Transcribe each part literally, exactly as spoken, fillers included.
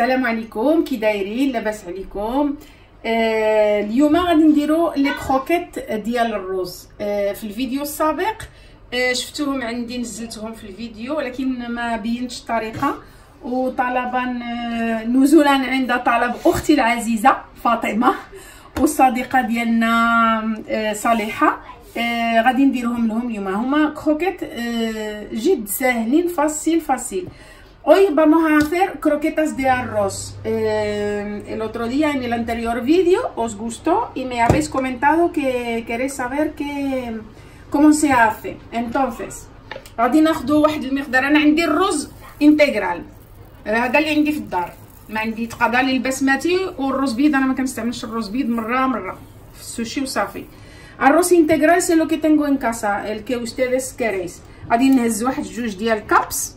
السلام عليكم، كي دايرين؟ لاباس عليكم؟ آه اليوم غادي نديرو لي كروكيت ديال الرز. آه في الفيديو السابق آه شفتوهم عندي، نزلتهم في الفيديو ولكن ما بينتش الطريقه، وطلبا نزولا عند طلب اختي العزيزه فاطمه والصديقه ديالنا آه صالحه. آه غادي نديرهم لهم اليوم. هما كروكيت آه جد ساهلين، فاسيل فاسيل. Hoy vamos a hacer croquetas de arroz. Eh, el otro día, en el anterior vídeo, os gustó y me habéis comentado que queréis saber que, cómo se hace. Entonces, غادي ناخدو واحد المقدار. أنا عندي الرز انتجرال، هذا اللي عندي في الدار، ما عندي. تقضى لي البسماتي والرز بيض، أنا ما كنستعملش الرز بيض، مرة مرة في السوشي وصافي. الرز انتجرال سي لو كي تنغو ان كاسا، el que ustedes queréis. غادي نهز واحد جوج ديال الكابس،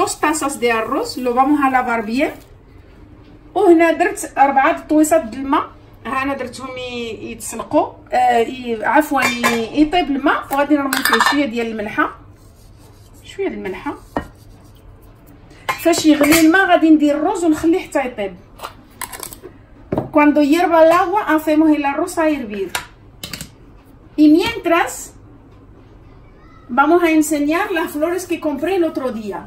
dos tazas de arroz, lo vamos a lavar bien. وهنا درت اربعه طويصات د الماء، ها انا درتهم يتسلقوا، آه عفوا يطيب الماء. وغادي نرمي فيه شويه ديال الملحه، شويه ديال الملحه. فاش يغلي الماء غادي ندير الرز ونخليه حتى يطيب. cuando hierva el agua hacemos el arroz a hervir. y mientras vamos a enseñar las flores que compré el otro día.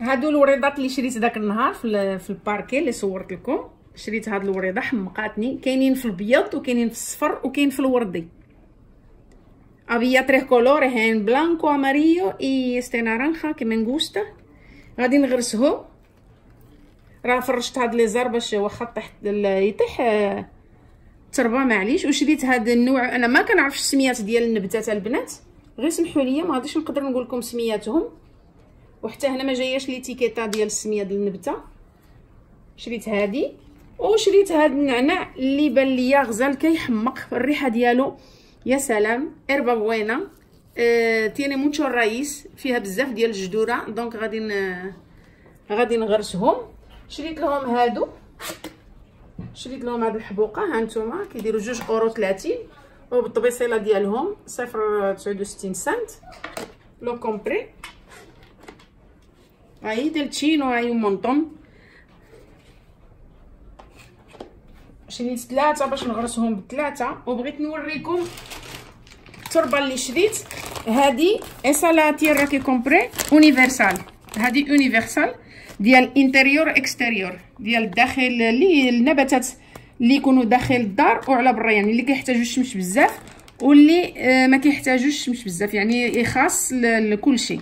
هادو الوريضات اللي شريت داك النهار في في الباركي اللي صورت لكم. شريت هاد الوريضه حمقاتني، كاينين في الابيض وكاينين في الصفر وكاين في الوردي. ابيض تري كولوري هين بلانكو اماريو اي ستي نارانجا كي منغوستا. غادي نغرسهم، راه فرشت هاد لي زار باش واخا طيح يطيح التربه معليش. وشريت هاد النوع، انا ما كنعرفش السميات ديال النباتات البنات، غير سمحوا لي ما غاديش نقدر نقول لكم سمياتهم، وحتى هنا ما جاياش ليتيكيطا ديال السميه ديال النبته. شريت هادي وشريت هاد النعناع اللي بان ليا غزال كيحمق الريحه ديالو. يا سلام، اربا بوينا اه تيني موتشو الرئيس، فيها بزاف ديال الجذوره. دونك غادي غادي نغرسهم. شريت لهم هادو، شريت لهم هاد الحبوقه. ها نتوما كيديروا جوج اورو ثلاثين، وبالطبيصيله ديالهم صفر تسعود وستين سنت لو كومبري. Ahí del chino hay un montón. شريت ثلاثه باش نغرسهم بثلاثه. وبغيت نوريكم التربه اللي شريت. هذه اسا لا تيرا كي كومبري اونيفرسال، هذه اونيفرسال ديال انتيريور اكستيريور، ديال الداخل اللي النباتات اللي يكونوا داخل الدار وعلى برا، يعني اللي كيحتاجوا الشمس بزاف واللي ما كيحتاجوش الشمس بزاف، يعني خاص لكل شيء.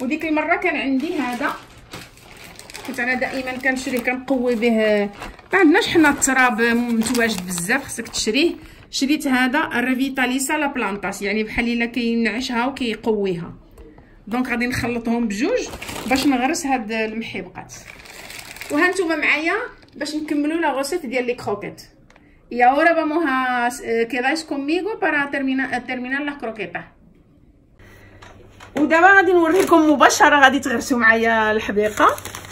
وديك المره كان عندي هذا، كنت انا دائما كنشريه كنقوي به، ما عندناش حنا التراب متواجد بزاف خصك تشريه. شريت هذا الريفيتاليسا لا بلانطاس، يعني بحال الا كينعشها وكيقويها. دونك غادي نخلطهم بجوج باش نغرس هاد المحيبقات. وها نتوما معايا باش نكملوا لا غوسيت ديال لي كروكيت. y ahora vamos a quedáis conmigo para terminar terminar las croquetas. ودابا غادي نوريكم مباشره، غادي تغرسوا معايا الحبيقه.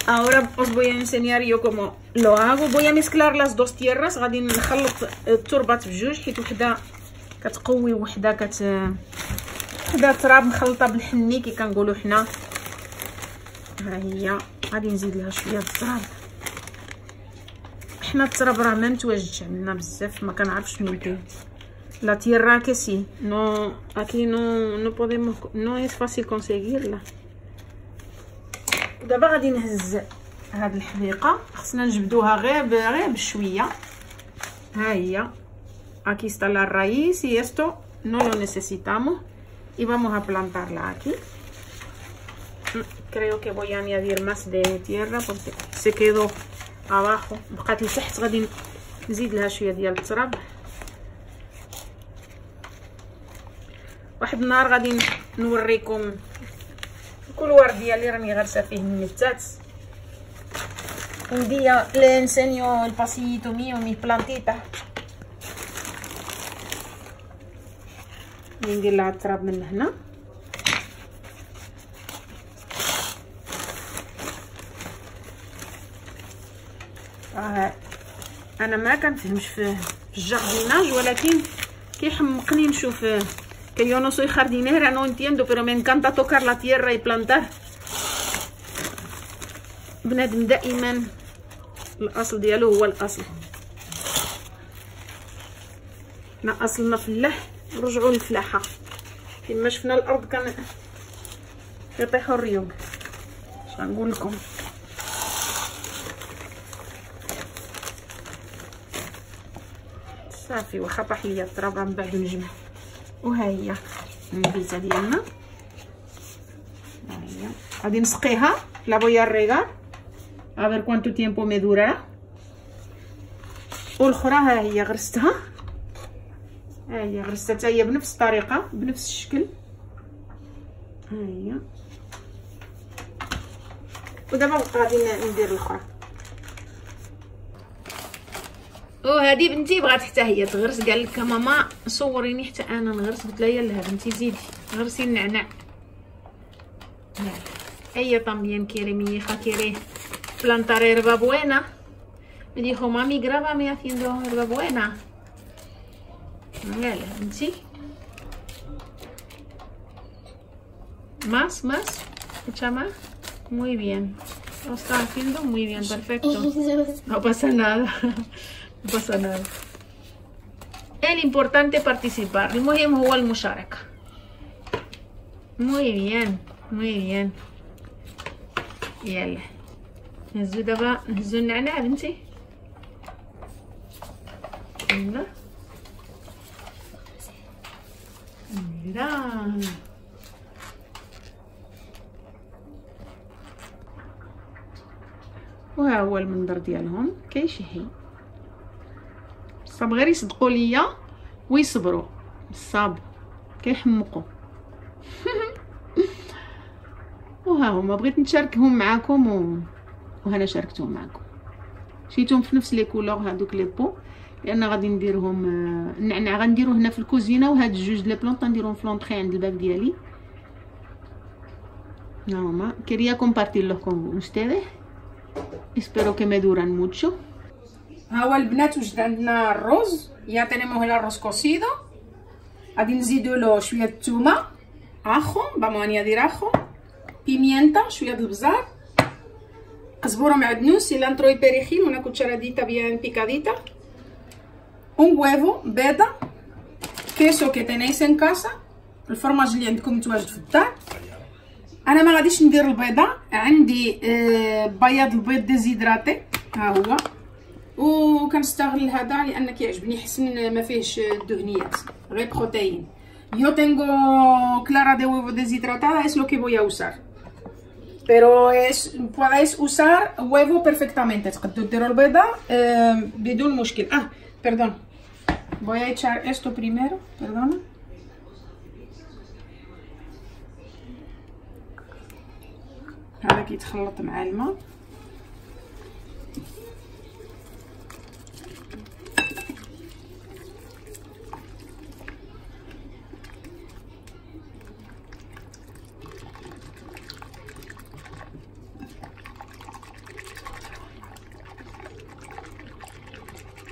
اورا os voy a enseñar yo como lo hago. voy a mezclar las dos tierras. غادي نخلط التربات بجوج، حيت وحده كتقوي وحده كت وحده تراب مخلطه بالحني كي كنقولوا حنا. ها هي غادي نزيد لها شويه التراب. حنا التراب راه ما متواجدش عندنا بزاف، ما كنعرفش شنو ندير. La tierra que sí, no, aquí no, no podemos, no es fácil conseguirla. دابا غادي نهز هاد الحديقه، خصنا نجبدوها غير غير بشويه. ها هي aquí está la raíz y esto no lo necesitamos y vamos a plantarla aquí. creo que voy a añadir más de tierra porque se quedó abajo. بقات لتحت، غادي نزيد لها شويه ديال التراب. واحد النهار غادي نوريكم كل ورد ديالي راني غارسه فيه النباتات. Un día le enseño el pasillito mío, mis plantitas. ندير لها التراب من هنا. راه انا ما كنفهمش فيه الجارديناج، ولكن كيحمقني نشوف que yo no soy jardinera, no entiendo, pero me encanta tocar la tierra y plantar. بنادم دائما الاصل ديالو هو الاصل. حنا اصلنا فلاح، نرجعوا للفلاحه. كيما شفنا الارض كان كيطيحوا الريوق. اش غنقول لكم، صافي واخا طاح ليا التراب غنبعدو نجمع. وها هي البيزه ديالنا، ها هي غادي نسقيها. لا voy a regar a ver cuánto tiempo me durará. والاخرى ها هي غرستها، ها هي غرستها حتى هي بنفس الطريقه بنفس الشكل، ها هي. ودابا غادي ندير الاخرى. وهادي بنتي بغات حتى هي تغرس، قال لك ماما صوريني حتى انا نغرس. قلت لها يلاه بنتي زيدي غرسي النعناع. ella también quiere, mi hija quiere plantar hierbabuena. Me dijo, mami, grábame haciendo hierbabuena. Mírala, ¿sí? Más, más, mucha más. Muy bien, lo está haciendo muy bien, perfecto. No pasa nada, no pasa nada. El importante participar. المهم هو المشاركة. Muy bien, muy bien. يلا نهزو دابا، نهزو النعناع بنتي. يلا يلا وها هو المنظر ديالهم كيشهي. صاب غير يصدقوا ليا ويصبروا، الصاب كيحمقوا. وها هما بغيت نشاركهم معاكم و... وهنا شاركتهم معاكم. شريتهم في نفس لي كولور هادوك لي بو، لان غادي نديرهم النعناع غنديرو هنا في الكوزينه، وهاد الجوج لي بلونط غنديرهم في لونطخي عند الباب ديالي. ها هما. quería compartirlos con ustedes, espero que me duran mucho. ها هو البنات وجد عندنا الرز، يا tenemos el arroz cocido. غادي نزيدو له شويه الثومه، اخو بامانيا ديال اخو، بيمينتا، شويه د البزار، قزبوره معدنوس، سيلانترو بيريخيل، ونا كوتشراديتا بيان بيكاديتا، un huevo، بيضه، queso que tenéis en casa، الفرماج اللي عندكم متواجد في الدار. انا ما غاديش ندير البيضه، عندي بياض البيض ديزيدراتي ها هو، وكنستغل هذا لان كيعجبني حسن ما فيهش الدهنيات، غير بروتين. yo tengo clara de huevo deshidratada، es lo que voy a usar. pero es podéis usar huevo perfectamente. تقدروا ديروا البيضه بدون مشكل. اه perdón voy a echar esto primero, perdón. هذا كيتخلط مع الماء.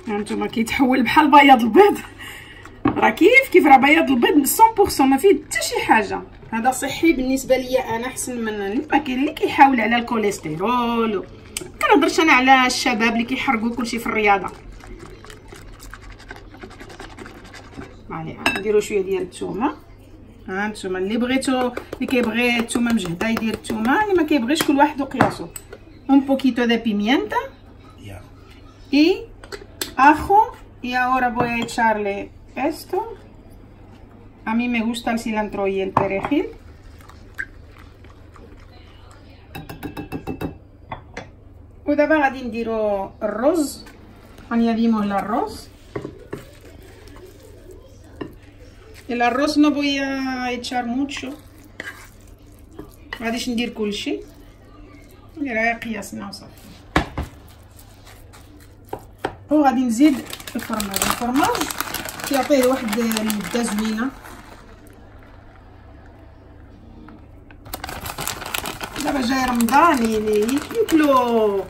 هانتوما كيتحول بحال بياض البيض، راه كيف كيف راه بياض البيض مية بالمية، ما فيه حتى شي حاجه. هذا صحي بالنسبه ليا انا، احسن من كاين اللي كيحاول على الكوليسترول. ما كنهضرش انا على الشباب اللي كيحرقوا كلشي في الرياضه. معليش نديروا شويه ديال الثومه. هانتوما اللي بغيتو، اللي كيبغي الثومه مجهده يدير الثومه، اللي ما كيبغيش كل واحد وقياسو. un poquito de pimienta y ajo. y ahora voy a echarle esto. a mí me gusta el cilantro y el perejil. ودابا غادي نديرو الرز. añadimos el arroz. el arroz no voy a echar mucho، غاديش ندير كلشي، ندير غير قياسنا وصافي. وغادي نزيد الفرماج. الفرماج كيعطيه واحد المده زوينه دابا جاي رمضان، يعني يتنكلو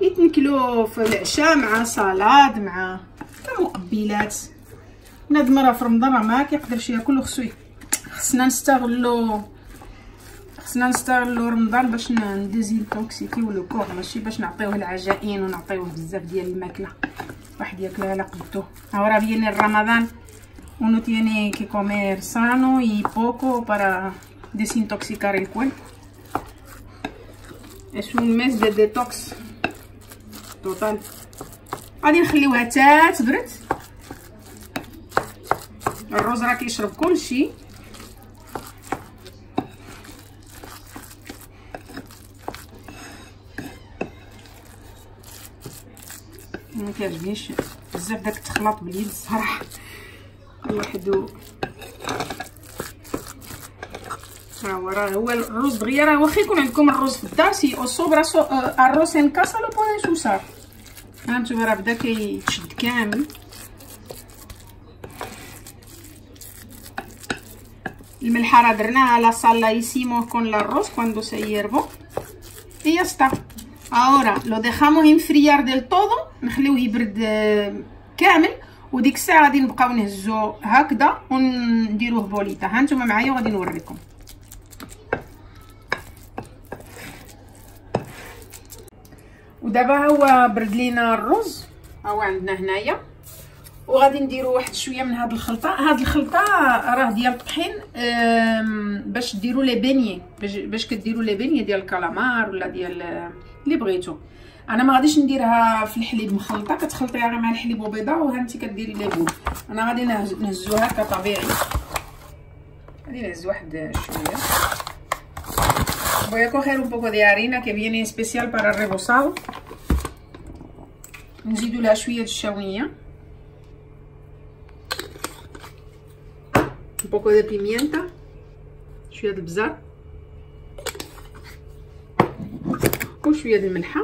يتنكلو في العشاء مع سلطه مع مقبلات. هاد المره في رمضان راه ما كيقدرش ياكل، خصو خصنا نستغلو خصنا نستغلو رمضان باش نديزينتوكسيكيو لو كور، ماشي باش نعطيوه العجائن ونعطيوه بزاف ديال الماكله، واحد ياكلها على قدو. ها هو راه فيني رمضان uno tiene que comer sano y poco para desintoxicar el cuerpo. Es un mes de detox total. غادي نخليوها حتى تبرد. الرز راه كيشرب كلشي. ما كيعجبنيش بزاف داك التخلاط باليد الصراحه لوحدو. ها هو راه هو الرز دغيا، راه واخا يكون عندكم الرز في الدار سي او صوبرا سو الرز ان كاسا لو بون سوسار. هانتوما راه بدا كيتشد كامل. الملحه راه درناها لا صالا يسيمو كون لا الرز كوندو سي يربو اي يا ستا. اورا لو ديجامو انفريار ديال طودو، نخليوه يبرد كامل، وديك الساعه غادي نبقاو نهزو هكذا ونديروه بوليطه. هانتوما معايا وغادي نوريكم. ودابا ها هو برد لينا الرز، ها هو عندنا هنايا، وغادي نديرو واحد شويه من هاد الخلطه. هاد الخلطه راه ديال الطحين باش ديروا لي بانيه، باش كديروا لي بانيه ديال الكالامار ولا ديال اللي بغيتو. انا ما غاديش نديرها في الحليب مخلطه، كتخلطيها غير مع الحليب وبيضه وهانتي كديري لي بول. انا غادي نهزوها كطبيعي، غادي نهز واحد شويه. Voy a coger un poco de harina que viene especial para rebozado. نزيدو لها شويه الشاويه. Un poco de pimienta. شويه البزار. وشويه الملحه.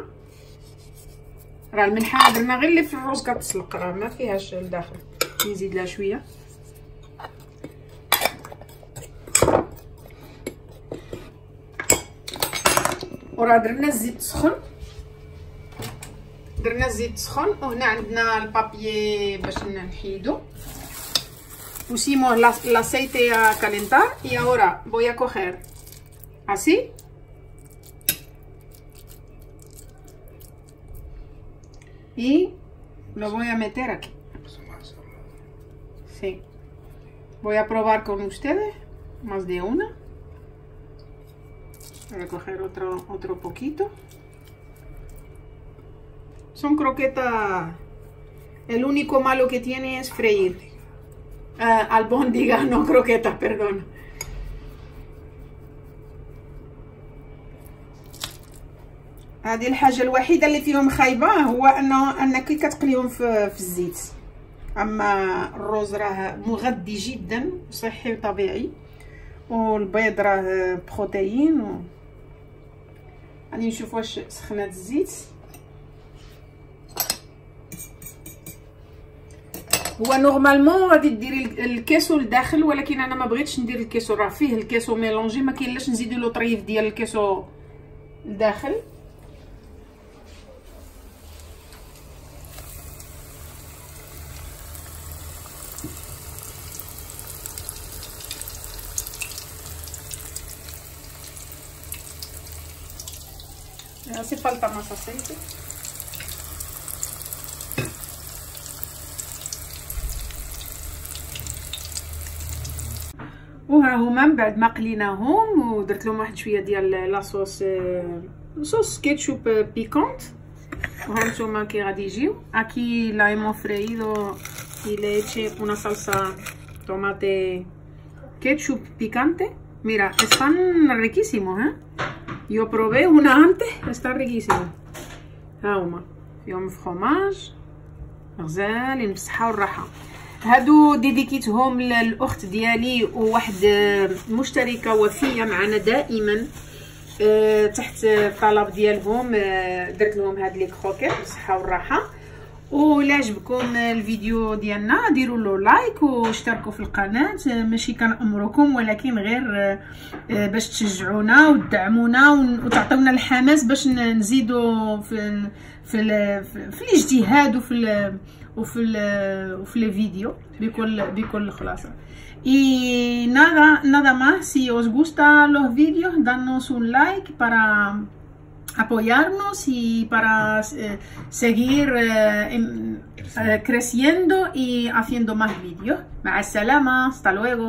راه الملحه درنا غير اللي في الرز كتسلق، راه ما فيهاش لداخل. نزيد لها شويه. وراه درنا الزيت سخن، درنا الزيت سخن، وهنا عندنا البابيي باش نحيدو. pusimos la el aceite a calentar y ahora voy a coger así y lo voy a meter aquí. Sí. Voy a probar con ustedes más de una. Voy a coger otro, otro poquito. Son croquetas. El único malo que tiene es freír. Uh, albóndiga, no croquetas, perdón. هذه الحاجة الوحيدة اللي فيهم خايبة هو أنه أنك كتقليهم في, في الزيت. أما الرز راه مغذي جدا وصحي وطبيعي، والبيض راه بروتين. و غادي نشوف واش سخنات الزيت. هو نورمالمون غادي ديري الكيسو لداخل، ولكن انا ما بغيتش ندير الكيسو، راه فيه الكيسو ميلونجي، ما كاينلاش نزيدو له طريف ديال الكيسو لداخل. Hace falta más aceite. وها هما من بعد ما قليناهم ودرت لهم واحد شويه ديال لاصوص صوص كيتشوب بيكونت، وهانتوما كي غادي يجيو. اكي لا hemos freído y le eché una salsa tomate ketchup picante. Mira, están riquísimos, ¿eh? Yo probé una antes, está riquísima. ها هما فيهم فرماج غزالين بالصحه والراحه. هادو ديديكيتهم للاخت ديالي وواحد مشتركه وفيه معنا دائما تحت الطلب ديالهم، درت لهم هاد لي كروكيت بالصحه والراحه. ولا عجبكم الفيديو ديالنا ديروا له لايك واشتركوا في القناه، ماشي كنأمركم ولكن غير باش تشجعونا وتدعمونا وتعطيونا الحماس باش نزيدوا في في ال في الاجتهاد وفي ال وفي ال وفي الفيديو بكل بكل خلاصه. Y nada, nada más, si os gustan los vídeos, danos un like para apoyarnos y para eh, seguir eh, en, eh, creciendo y haciendo más vídeos. Ma'a salama, hasta luego.